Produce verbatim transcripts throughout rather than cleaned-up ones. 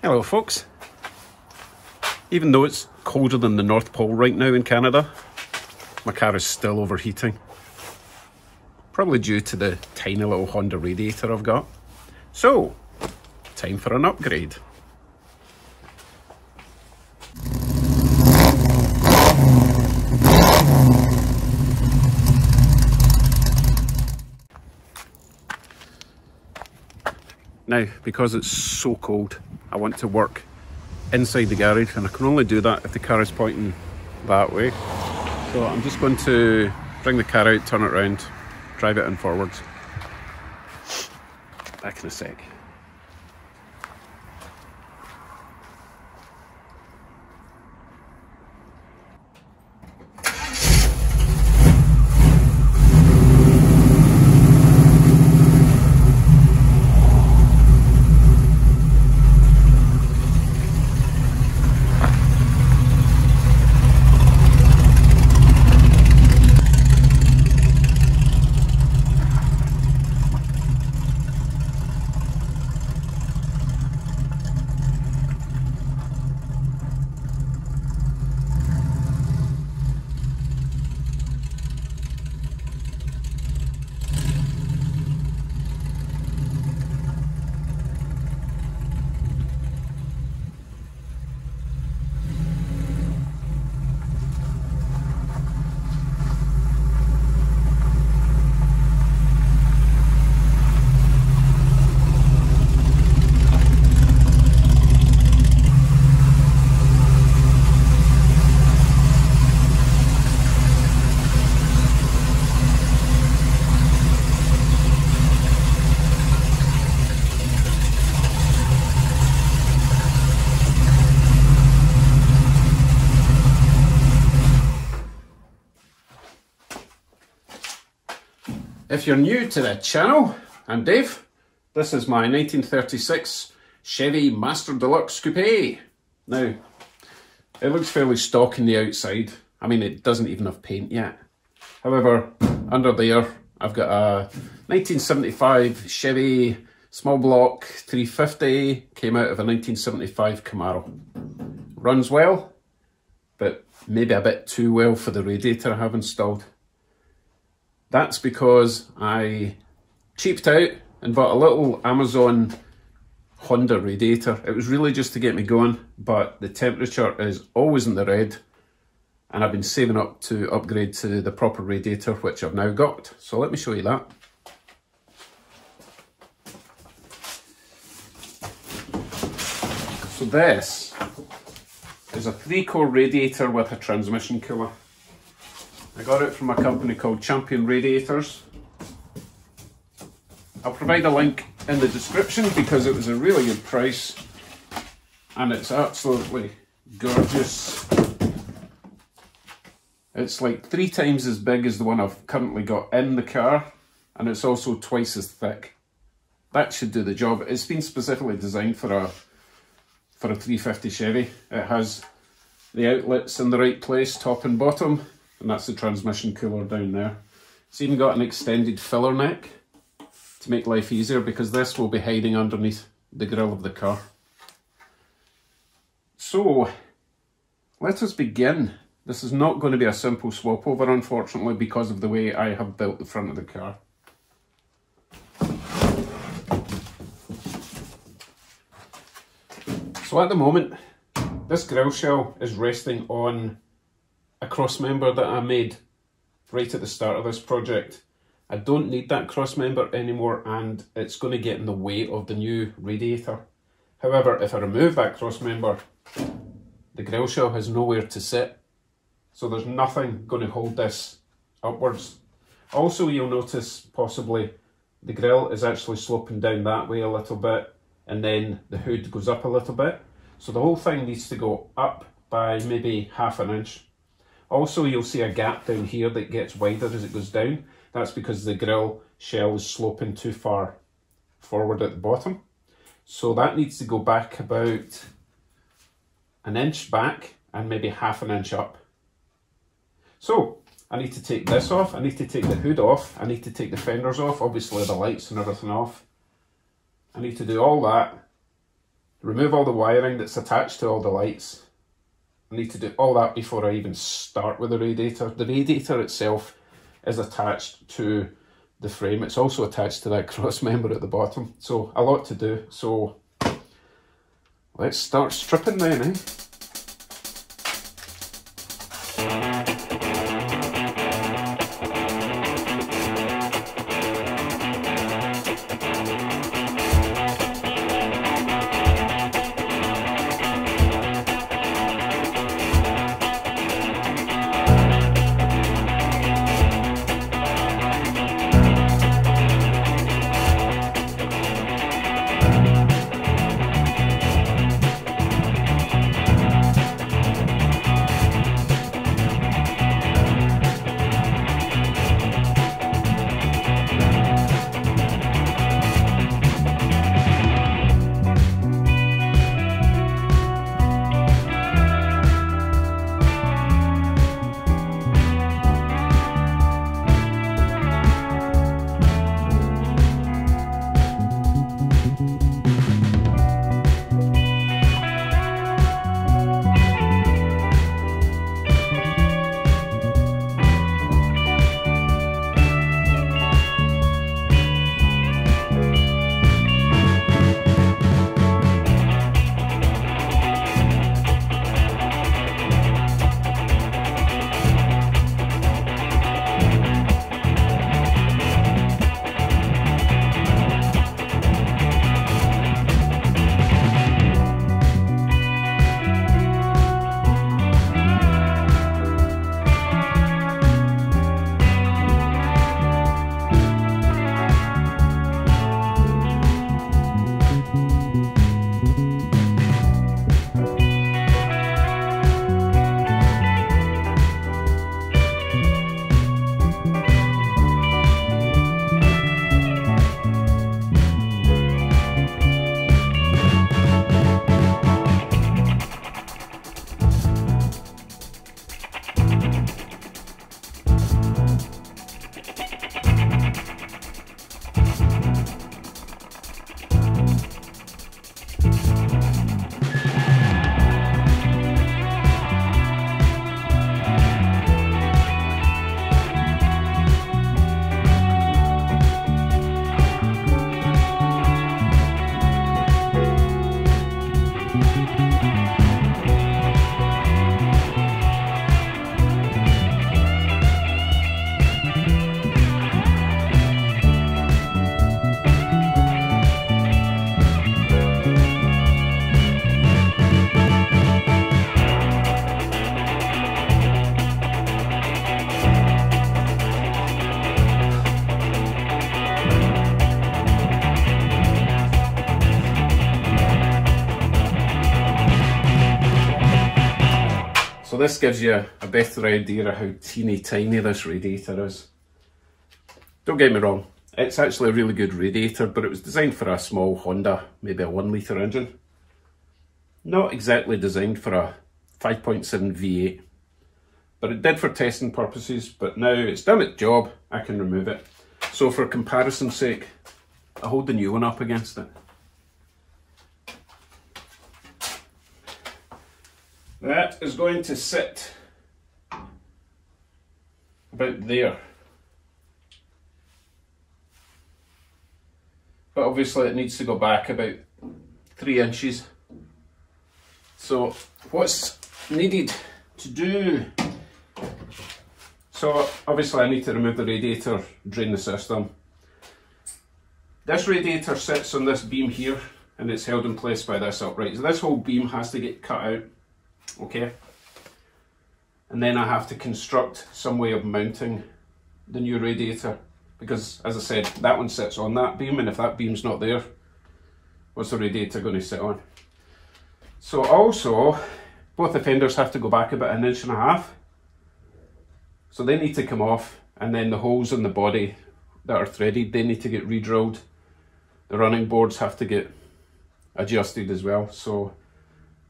Hello folks. Even though it's colder than the North Pole right now in Canada, my car is still overheating. Probably due to the tiny little Honda radiator I've got. So, time for an upgrade. Now, because it's so cold, I want to work inside the garage, and I can only do that if the car is pointing that way. So I'm just going to bring the car out, turn it around, drive it in forwards. Back in a sec. If you're new to the channel, I'm Dave. This is my nineteen thirty-six Chevy Master Deluxe Coupe. Now, it looks fairly stock in the outside. I mean, it doesn't even have paint yet. However, under there, I've got a nineteen seventy-five Chevy small block three fifty, came out of a nineteen seventy-five Camaro. Runs well, but maybe a bit too well for the radiator I have installed. That's because I cheaped out and bought a little Amazon Honda radiator. It was really just to get me going, but the temperature is always in the red, and I've been saving up to upgrade to the proper radiator, which I've now got. So let me show you that. So this is a three-core radiator with a transmission cooler. I got it from a company called Champion Radiators. I'll provide a link in the description because it was a really good price and it's absolutely gorgeous. It's like three times as big as the one I've currently got in the car, and it's also twice as thick. That should do the job. It's been specifically designed for a, for a three fifty Chevy. It has the outlets in the right place, top and bottom. And that's the transmission cooler down there. It's even got an extended filler neck to make life easier because this will be hiding underneath the grille of the car. So, let us begin. This is not going to be a simple swap over, unfortunately, because of the way I have built the front of the car. So at the moment, this grille shell is resting on a cross member that I made right at the start of this project. I don't need that cross member anymore and it's going to get in the way of the new radiator. However, if I remove that cross member, the grille shell has nowhere to sit. So there's nothing going to hold this upwards. Also, you'll notice possibly the grille is actually sloping down that way a little bit, and then the hood goes up a little bit. So the whole thing needs to go up by maybe half an inch. Also, you'll see a gap down here that gets wider as it goes down. That's because the grille shell is sloping too far forward at the bottom. So that needs to go back about an inch back and maybe half an inch up. So I need to take this off. I need to take the hood off. I need to take the fenders off, obviously the lights and everything off. I need to do all that Remove all the wiring that's attached to all the lights. I need to do all that before I even start with the radiator. The radiator itself is attached to the frame. It's also attached to that cross member at the bottom. So a lot to do. So let's start stripping then, eh? This gives you a better idea of how teeny tiny this radiator is. Don't get me wrong, it's actually a really good radiator, but it was designed for a small Honda, maybe a one litre engine. Not exactly designed for a five point seven V eight, but it did for testing purposes, but now it's done its job, I can remove it. So for comparison's sake, I hold the new one up against it. That is going to sit about there. But obviously it needs to go back about three inches. So what's needed to do? So obviously I need to remove the radiator, drain the system. This radiator sits on this beam here and it's held in place by this upright. So this whole beam has to get cut out. Okay, and then I have to construct some way of mounting the new radiator, because as I said, that one sits on that beam, and if that beam's not there, what's the radiator going to sit on? So also, both the fenders have to go back about an inch and a half, so they need to come off, and then the holes in the body that are threaded, they need to get re-drilled. The running boards have to get adjusted as well, so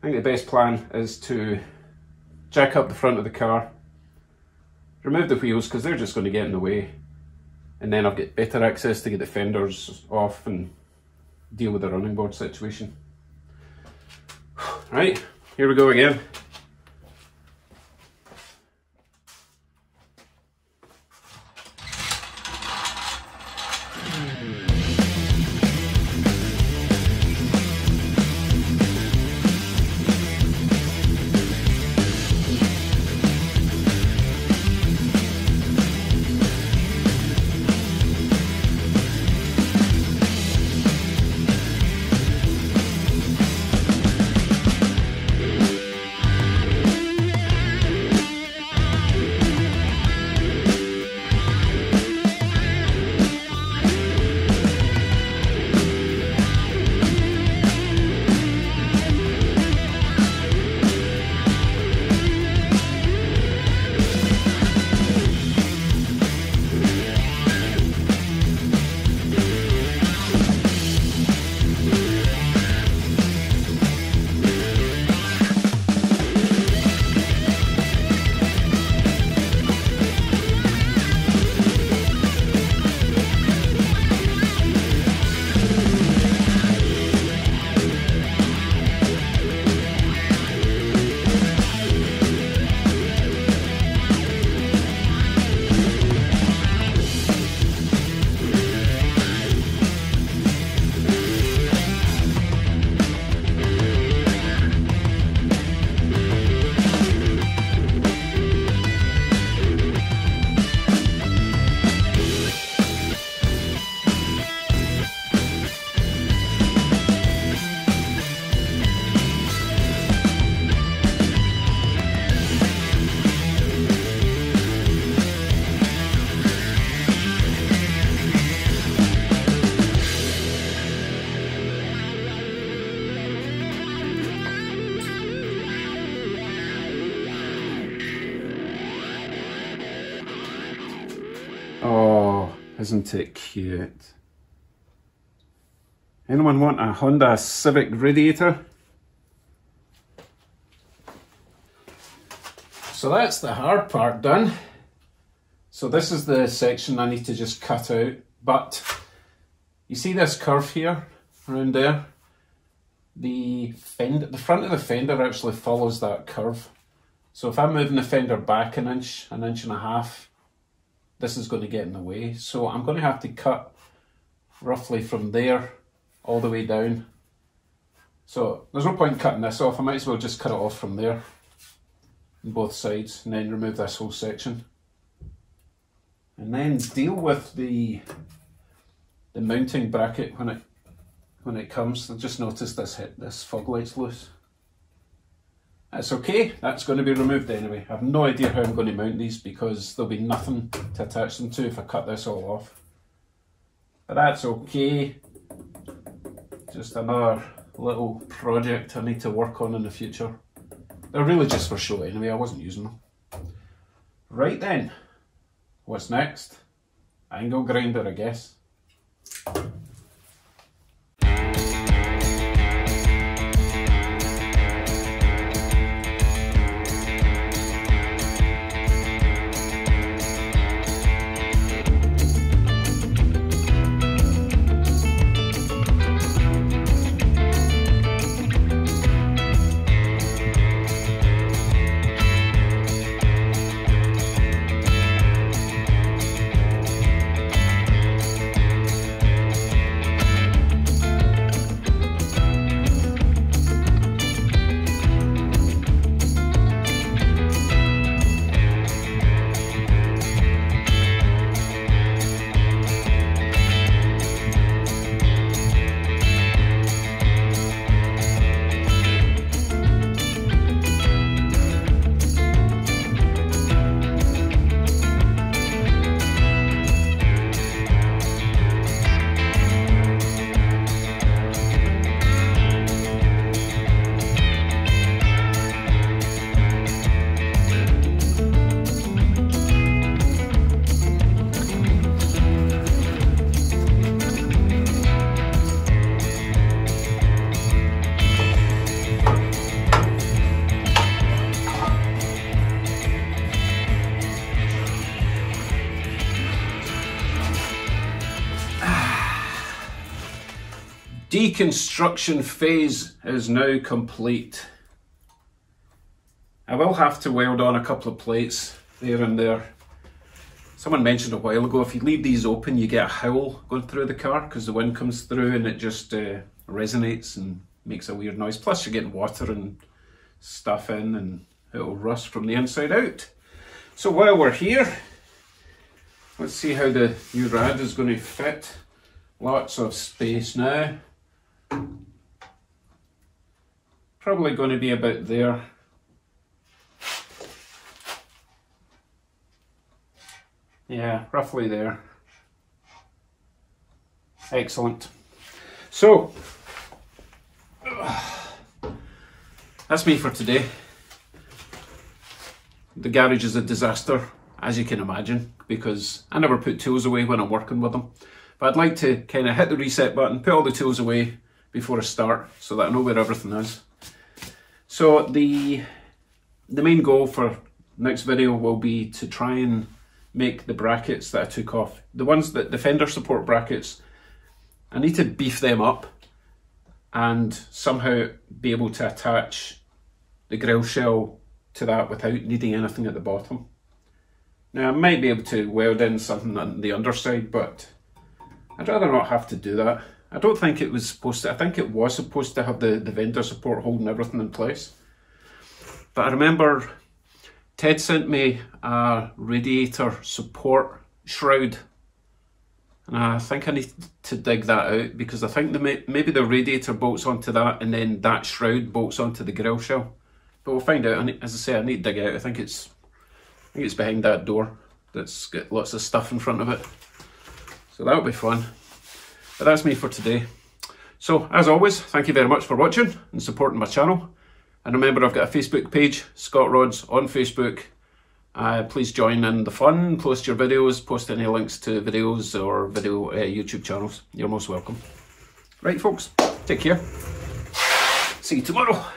I think the best plan is to jack up the front of the car, remove the wheels because they're just going to get in the way, and then I'll get better access to get the fenders off and deal with the running board situation. All right, here we go again. Isn't it cute? Anyone want a Honda Civic Radiator? So that's the hard part done. So this is the section I need to just cut out, but you see this curve here around there? The fender, the front of the fender actually follows that curve. So if I'm moving the fender back an inch, an inch and a half, this is going to get in the way. So I'm going to have to cut roughly from there all the way down. So there's no point in cutting this off. I might as well just cut it off from there on both sides and then remove this whole section. And then deal with the the mounting bracket when it when it comes. I just noticed this hit this fog light's loose. That's okay, that's going to be removed anyway. I have no idea how I'm going to mount these because there'll be nothing to attach them to if I cut this all off. But that's okay. Just another little project I need to work on in the future. They're really just for show anyway, I wasn't using them. Right then, what's next? Angle grinder, I guess. Deconstruction phase is now complete. I will have to weld on a couple of plates there and there. Someone mentioned a while ago, if you leave these open you get a howl going through the car because the wind comes through and it just uh, resonates and makes a weird noise. Plus you're getting water and stuff in and it'll rust from the inside out. So while we're here, let's see how the new Rad is going to fit. Lots of space now. Probably going to be about there. Yeah, roughly there. Excellent. So, that's me for today. The garage is a disaster, as you can imagine, because I never put tools away when I'm working with them. But I'd like to kind of hit the reset button, put all the tools away before I start, so that I know where everything is. So the, the main goal for next video will be to try and make the brackets that I took off. The ones that the fender support brackets, I need to beef them up and somehow be able to attach the grille shell to that without needing anything at the bottom. Now I might be able to weld in something on the underside, but I'd rather not have to do that. I don't think it was supposed to, I think it was supposed to have the, the vendor support holding everything in place. But I remember Ted sent me a radiator support shroud, and I think I need to dig that out because I think the, maybe the radiator bolts onto that and then that shroud bolts onto the grille shell. But we'll find out. As I say, I need to dig out. I think it's, I think it's behind that door that's got lots of stuff in front of it. So that'll be fun. But that's me for today. So as always, thank you very much for watching and supporting my channel. And remember, I've got a Facebook page, Scott Rods, on Facebook. Uh, please join in the fun, post your videos, post any links to videos or video uh, YouTube channels. You're most welcome. Right folks, take care. See you tomorrow.